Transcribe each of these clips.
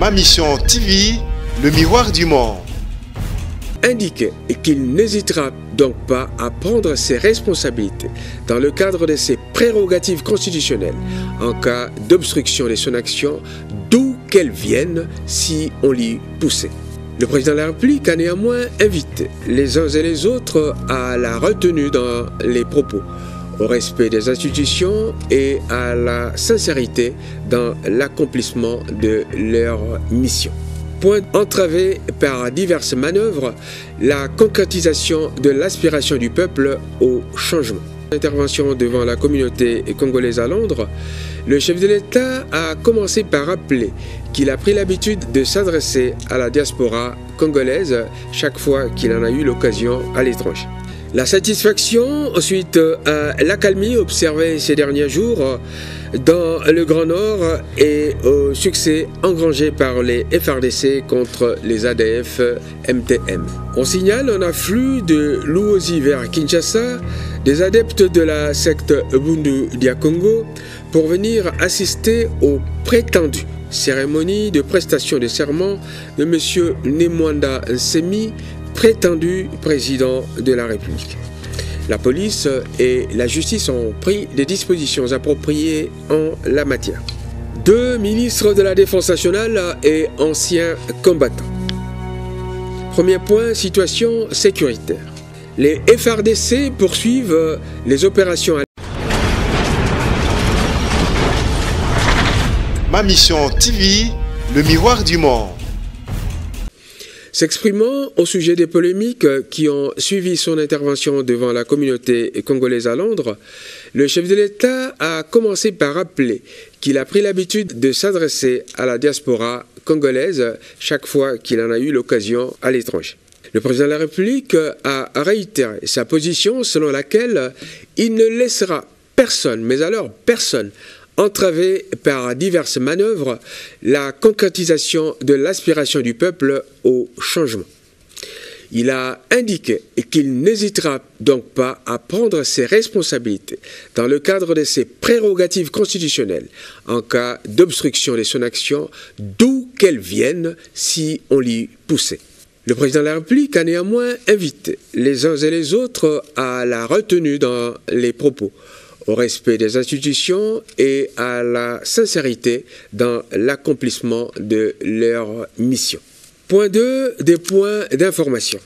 Ma Mission TV, le miroir du monde, indique qu'il n'hésitera donc pas à prendre ses responsabilités dans le cadre de ses prérogatives constitutionnelles en cas d'obstruction de son action, d'où qu'elle vienne si on l'y poussait. Le président de la République a néanmoins invité les uns et les autres à la retenue dans les propos, au respect des institutions et à la sincérité dans l'accomplissement de leur mission. Point entravé par diverses manœuvres, la concrétisation de l'aspiration du peuple au changement. Intervention devant la communauté congolaise à Londres, le chef de l'État a commencé par rappeler qu'il a pris l'habitude de s'adresser à la diaspora congolaise chaque fois qu'il en a eu l'occasion à l'étranger. La satisfaction, ensuite l'accalmie observée ces derniers jours dans le Grand Nord et au succès engrangé par les FRDC contre les ADF MTM. On signale un afflux de Luozi vers Kinshasa, des adeptes de la secte Bundu Dia Diakongo pour venir assister aux prétendues cérémonies de prestation de serment de M. Nemwanda Nsemi, prétendu président de la République. La police et la justice ont pris des dispositions appropriées en la matière. Deux ministres de la Défense nationale et anciens combattants. Premier point, situation sécuritaire. Les FARDC poursuivent les opérations à... Ma Mission TV, le miroir du monde. S'exprimant au sujet des polémiques qui ont suivi son intervention devant la communauté congolaise à Londres, le chef de l'État a commencé par rappeler qu'il a pris l'habitude de s'adresser à la diaspora congolaise chaque fois qu'il en a eu l'occasion à l'étranger. Le président de la République a réitéré sa position selon laquelle il ne laissera personne, mais alors personne, entravé par diverses manœuvres, la concrétisation de l'aspiration du peuple au changement. Il a indiqué qu'il n'hésitera donc pas à prendre ses responsabilités dans le cadre de ses prérogatives constitutionnelles en cas d'obstruction de son action, d'où qu'elle vienne si on l'y poussait. Le président de la République a néanmoins invité les uns et les autres à la retenue dans les propos, au respect des institutions et à la sincérité dans l'accomplissement de leur mission. Point 2 des points d'information.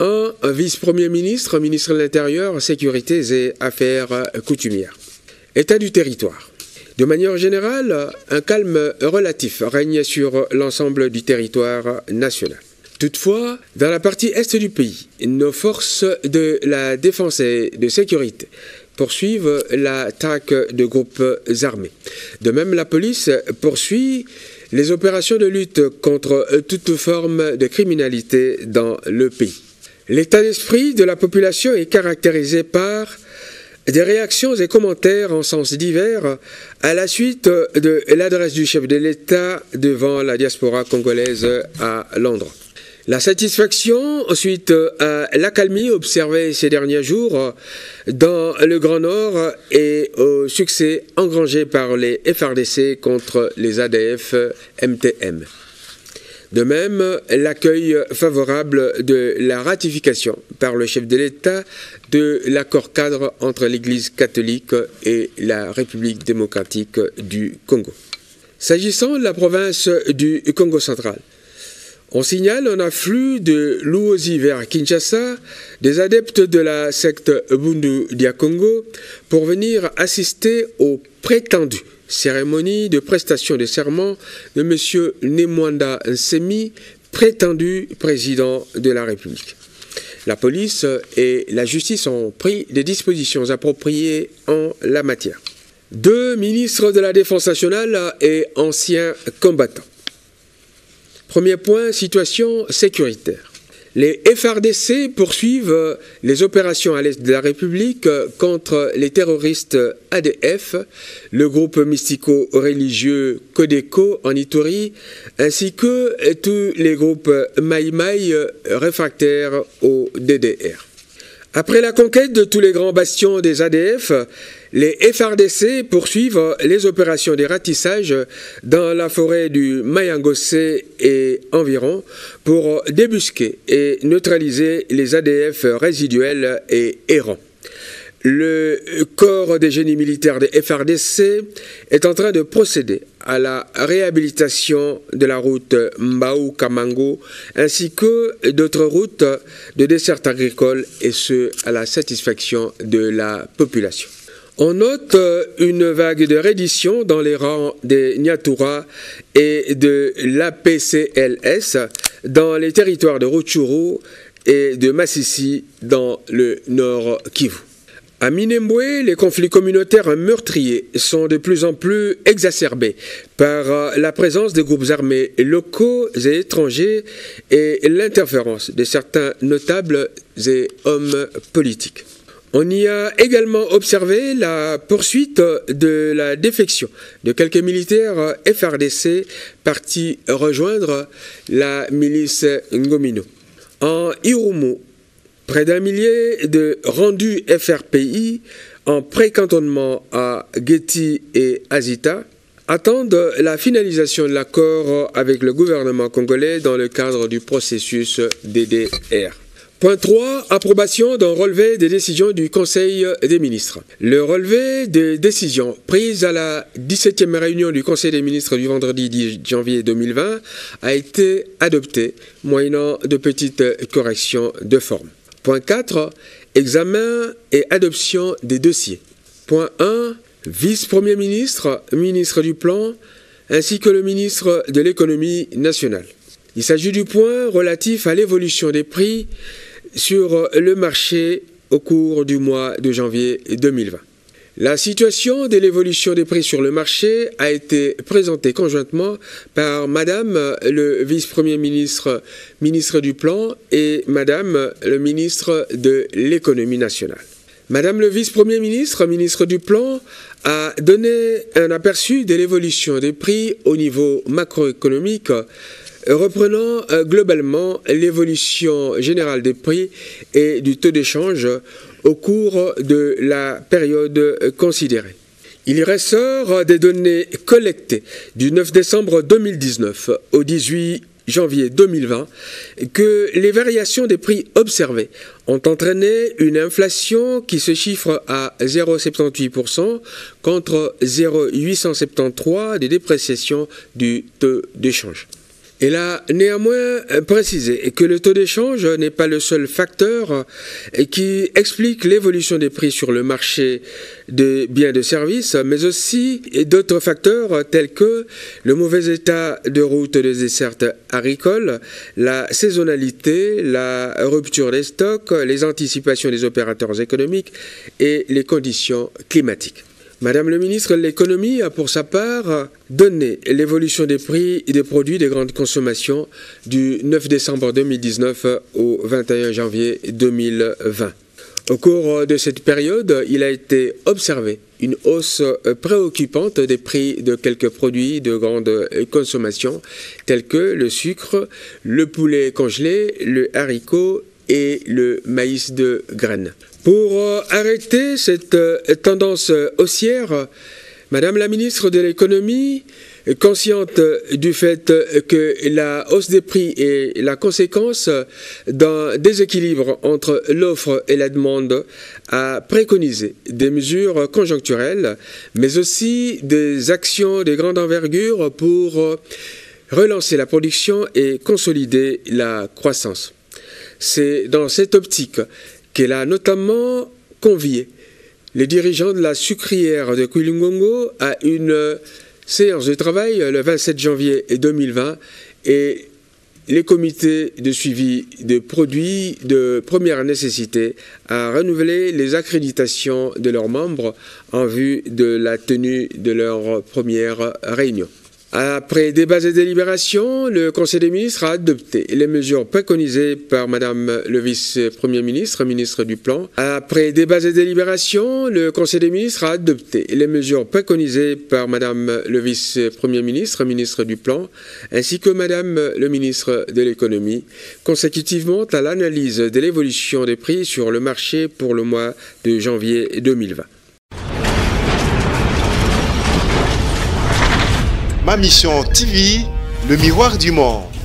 1. Vice-premier ministre, ministre de l'Intérieur, Sécurité et Affaires coutumières. État du territoire. De manière générale, un calme relatif règne sur l'ensemble du territoire national. Toutefois, dans la partie est du pays, nos forces de la défense et de sécurité poursuivent l'attaque de groupes armés. De même, la police poursuit les opérations de lutte contre toute forme de criminalité dans le pays. L'état d'esprit de la population est caractérisé par des réactions et commentaires en sens divers à la suite de l'adresse du chef de l'État devant la diaspora congolaise à Londres. La satisfaction, ensuite l'accalmie observée ces derniers jours dans le Grand Nord et au succès engrangé par les FARDC contre les ADF MTM. De même, l'accueil favorable de la ratification par le chef de l'État de l'accord cadre entre l'Église catholique et la République démocratique du Congo. S'agissant de la province du Congo central, on signale un afflux de Luozi vers Kinshasa, des adeptes de la secte Bundu Dia Diakongo pour venir assister aux prétendues cérémonies de prestation de serment de M. Nemwanda Nsemi, prétendu président de la République. La police et la justice ont pris des dispositions appropriées en la matière. Deux ministres de la Défense nationale et anciens combattants. Premier point, situation sécuritaire. Les FARDC poursuivent les opérations à l'est de la République contre les terroristes ADF, le groupe mystico-religieux Codeco en Ituri, ainsi que tous les groupes Maïmaï réfractaires au DDR. Après la conquête de tous les grands bastions des ADF, Les FRDC poursuivent les opérations de ratissage dans la forêt du Mayangosé et environ pour débusquer et neutraliser les ADF résiduels et errants. Le corps des génies militaires des FRDC est en train de procéder à la réhabilitation de la route Mbaou-Kamango ainsi que d'autres routes de dessert agricole et ce à la satisfaction de la population. On note une vague de reddition dans les rangs des Nyatoura et de l'APCLS dans les territoires de Rutshuru et de Masisi dans le nord Kivu. À Minembwe, les conflits communautaires meurtriers sont de plus en plus exacerbés par la présence des groupes armés locaux et étrangers et l'interférence de certains notables et hommes politiques. On y a également observé la poursuite de la défection de quelques militaires FRDC partis rejoindre la milice Ngomino. En Irumu, près d'un millier de rendus FRPI en pré-cantonnement à Gethi et Azita attendent la finalisation de l'accord avec le gouvernement congolais dans le cadre du processus DDR. Point 3. Approbation d'un relevé des décisions du Conseil des ministres. Le relevé des décisions prises à la 17e réunion du Conseil des ministres du vendredi 10 janvier 2020 a été adopté, moyennant de petites corrections de forme. Point 4. Examen et adoption des dossiers. Point 1. Vice-premier ministre, ministre du Plan, ainsi que le ministre de l'Économie nationale. Il s'agit du point relatif à l'évolution des prix sur le marché au cours du mois de janvier 2020. La situation de l'évolution des prix sur le marché a été présentée conjointement par Madame le vice-premier ministre, ministre du Plan et Madame le ministre de l'Économie nationale. Madame le vice-premier ministre, ministre du Plan, a donné un aperçu de l'évolution des prix au niveau macroéconomique, reprenant globalement l'évolution générale des prix et du taux d'échange au cours de la période considérée. Il ressort des données collectées du 9 décembre 2019 au 18 janvier 2020 que les variations des prix observées ont entraîné une inflation qui se chiffre à 0,78% contre 0,873 des dépréciations du taux d'échange. Il a néanmoins précisé que le taux d'échange n'est pas le seul facteur qui explique l'évolution des prix sur le marché des biens de services, mais aussi d'autres facteurs tels que le mauvais état de route des dessertes agricoles, la saisonnalité, la rupture des stocks, les anticipations des opérateurs économiques et les conditions climatiques. Madame le ministre de l'Économie a pour sa part donné l'évolution des prix des produits de grande consommation du 9 décembre 2019 au 21 janvier 2020. Au cours de cette période, il a été observé une hausse préoccupante des prix de quelques produits de grande consommation tels que le sucre, le poulet congelé, le haricot et le maïs de graines. Pour arrêter cette tendance haussière, Madame la ministre de l'Économie, consciente du fait que la hausse des prix est la conséquence d'un déséquilibre entre l'offre et la demande, a préconisé des mesures conjoncturelles, mais aussi des actions de grande envergure pour relancer la production et consolider la croissance. C'est dans cette optique qu'elle a notamment convié les dirigeants de la sucrière de Kulungongo à une séance de travail le 27 janvier 2020 et les comités de suivi de produits de première nécessité à renouveler les accréditations de leurs membres en vue de la tenue de leur première réunion. Après débats et délibérations, le Conseil des ministres a adopté les mesures préconisées par Madame le vice-premier ministre, ministre du Plan. Après débats et délibérations, le Conseil des ministres a adopté les mesures préconisées par Madame le vice-premier ministre, ministre du Plan, ainsi que Madame le ministre de l'Économie, consécutivement à l'analyse de l'évolution des prix sur le marché pour le mois de janvier 2020. Ma Mission TV, le miroir du monde.